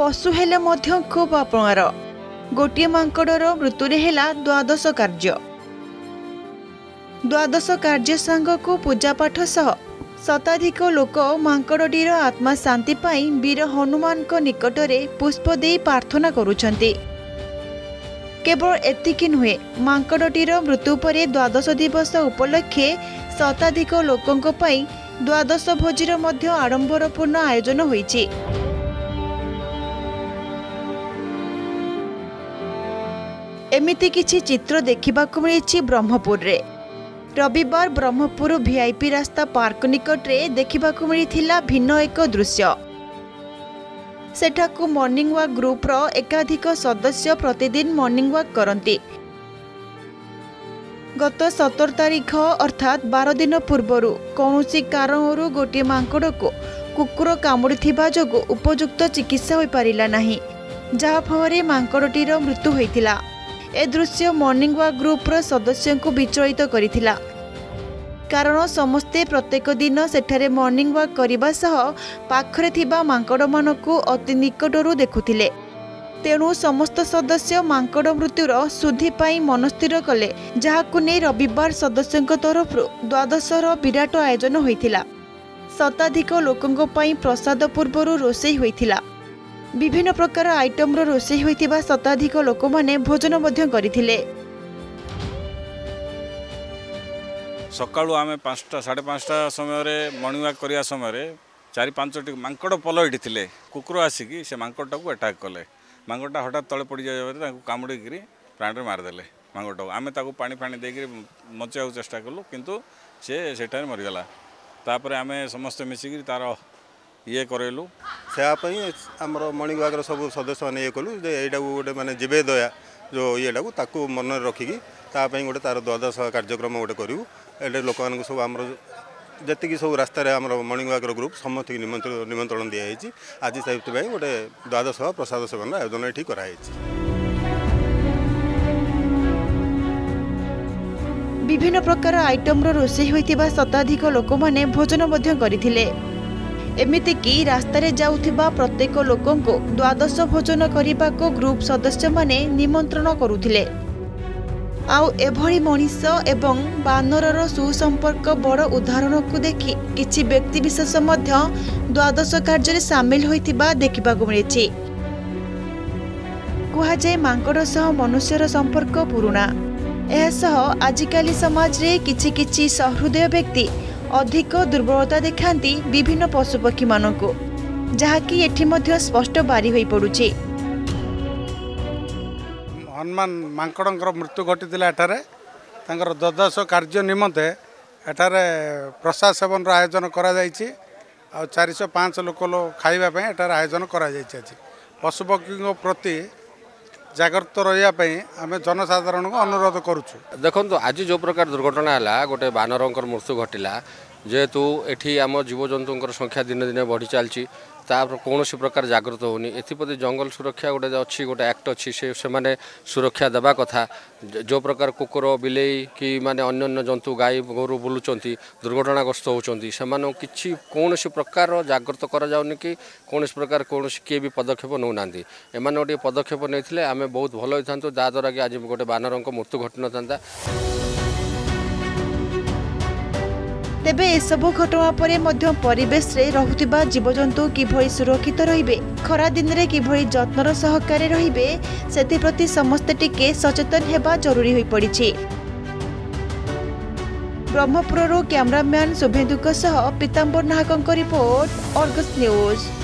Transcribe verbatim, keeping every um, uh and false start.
पशु हेले खूब अपणार गोटे मांकड़र मृत्यु हेला द्वादश कार्य द्वादश कार्य सांग को पूजापाठ सह शताधिक लोक मांकड़टीर आत्मा शांति पाई वीर हनुमान निकट में पुष्प दे प्रार्थना करुछंती। केवल एतिकी नुहे मांकड़टीर मृत्यु पर द्वादश दिवस उपलक्षे शताधिक लोकों पाई द्वादश भोजीर मध्य आडंबरपूर्ण आयोजन होईछि। एमिति किछि चित्र देखिबाकु मिलिछि ब्रह्मपुर रे। रविवार ब्रह्मपुर वीआईपी रास्ता पार्क निकट रे देखिबाकु मिलिथिला भिन्न एक दृश्य। सेठाकु मॉर्निंग वाक ग्रुप रो एकाधिक सदस्य प्रतिदिन मॉर्निंग वाक करंती। गत सतर तारिख अर्थात बार दिन पूर्वर कौनसी कारण गोटे मांकड़ को कुकुर कामुड़ी जो उपयुक्त चिकित्सा हो पारा ना जहाँफल मांकड़टीर मृत्यु होता। ए दृश्य मॉर्निंग वाक ग्रुप्र सदस्यों को विचलित करथिला कारण समस्ते प्रत्येक दिन सेठारे मॉर्निंग वाक करने सह पाखरे थिबा मांकड़ मानकु अति निकटरू देखुथिले। तेणु समस्त सदस्य मांकड़ मृत्युर शुद्धिपाई मनस्थिर कले जहाकु नेई रविवार सदस्यों तरफ द्वादशर विराट आयोजन होइथिला। शताधिक लोकंको पाई प्रसाद पूर्वर रोषे होइथिला। विभिन्न प्रकार आइटम रोषे होइथिबा शताधिक लोक माने भोजन मध्य करिथिले। सकाळु आमे पाँचटा साढ़े पाँचटा समय रे मॉर्निंग वॉक करिया समय रे चारि पाँचटी मांकड़ पलैटी थिले। कुकुर आसिकी से मांकड़टा को अटैक कले। मांगटा हठात तले पड़ जाए कामुड़ी प्राण मारिदेले। मांगटा आम पानी फाणी देकर बचा चेषा कलु किंतु सी से मरीगला। तापर आम समस्ते मिसिकी तार ये करेलु से आमर मॉर्निंग वॉक सब सदस्य मैंने ये कलु यू गोटे मैंने जीवे दया जो येटा को मन रखिकी गोटे तार द्वादश कार्यक्रम गोटे करूँ ये लोक मान सब आम जी सब रास्तार मॉर्निंग वॉक ग्रुप समस्त निमंत्रण दिखाई आज से गोटे द्वादश प्रसाद सेवन आयोजन ये कराई। विभिन्न प्रकार आइटम रोषे होता शताधिक लोक मैंने भोजन करते एमतीकि रास्तार जाऊा प्रत्येक लोक द्वादश भोजन करने को ग्रुप सदस्य मैंने निमंत्रण करुले। आउ एभली मनीष एवं बानरर सुसंपर्क बड़ उदाहरण को देखि किछि व्यक्ति विशेष मध्य द्वादश कार्य रे शामिल होइतिबा देखिबाकु मिलिछि। कुहाजाए मांकड़ सह मनुष्यर संपर्क पुराणा। एहा सह आजिकाली समाज रे किछि किछि सहृदय व्यक्ति अधिक दुर्बलता देखांती विभिन्न पशुपक्षी मानकु जहाँकि एठी मध्य स्पष्ट बारी होई पडुछि। हनुमान मांकड़र मृत्यु घटीला एठार द्वादश कार्य निमंते एठार प्रसाद सेवन आयोजन करिश पाँच लोक खावाई एठार आयोजन कर पशुपक्षी प्रति जगृत रही आम जनसाधारण को अनुरोध करुचु। देखो आज जो प्रकार दुर्घटना है गोटे बानर मृत्यु घटीला जेहेतु एठी आम जीवजंतुं संख्या दिन दिन बढ़ी चलती तापर कौन प्रकार जागृत होनी एप्रति जंगल सुरक्षा गोटे अच्छी गोटे एक्ट अच्छी से मैंने सुरक्षा देवा कथा। जो प्रकार कुकुर बिलई कि माने अन्य जंतु गाई गोरु बुलुंच दुर्घटनाग्रस्त होती से किसी कौन प्रकार जागृत कराऊनि कि कौन प्रकार कौन किए भी पदक्षेप नौना एम गोटे पदक्षेप नहीं आम बहुत भल होता जहाद्वारा कि आज गोटे बानर मृत्यु घटी ना। तेबे एसबु घटना परे मध्य परिवेश रे रहुतिबा जीवजंतु किभली सुरक्षित रहिबे खरा दिन रे किभली जत्नर सहकारे रहिबे सेति प्रति समस्त टिके सचेतन हेबा जरूरी होई पड़िछि। ब्रह्मपुररो कैमरामैन शुभेन्दुक सह पीताम्बर नाहकंक रिपोर्ट आर्गस न्यूज।